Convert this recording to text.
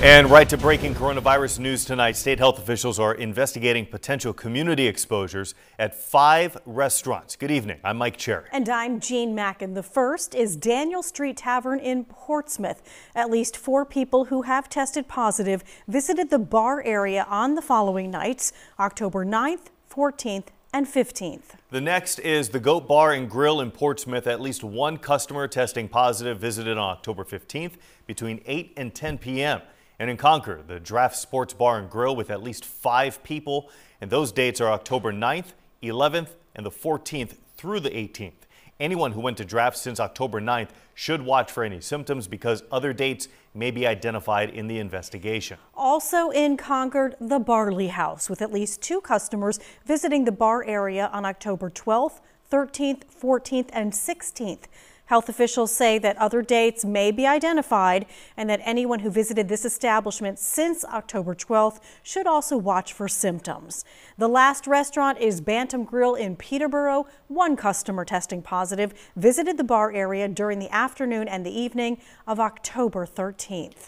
And right to breaking coronavirus news tonight, state health officials are investigating potential community exposures at 5 restaurants. Good evening. I'm Mike Cherry. And I'm Jean Mackin. The first is Daniel Street Tavern in Portsmouth. At least 4 people who have tested positive visited the bar area on the following nights, October 9th, 14th, and 15th. The next is the Goat Bar and Grill in Portsmouth. At least 1 customer testing positive visited on October 15th between 8 and 10 p.m. And in Concord, the Draft Sports Bar and Grill with at least 5 people. And those dates are October 9th, 11th, and the 14th through the 18th. Anyone who went to Draft since October 9th should watch for any symptoms because other dates may be identified in the investigation. Also in Concord, the Barley House, with at least 2 customers visiting the bar area on October 12th, 13th, 14th, and 16th. Health officials say that other dates may be identified and that anyone who visited this establishment since October 12th should also watch for symptoms. The last restaurant is Bantam Grill in Peterborough. 1 customer testing positive visited the bar area during the afternoon and the evening of October 13th.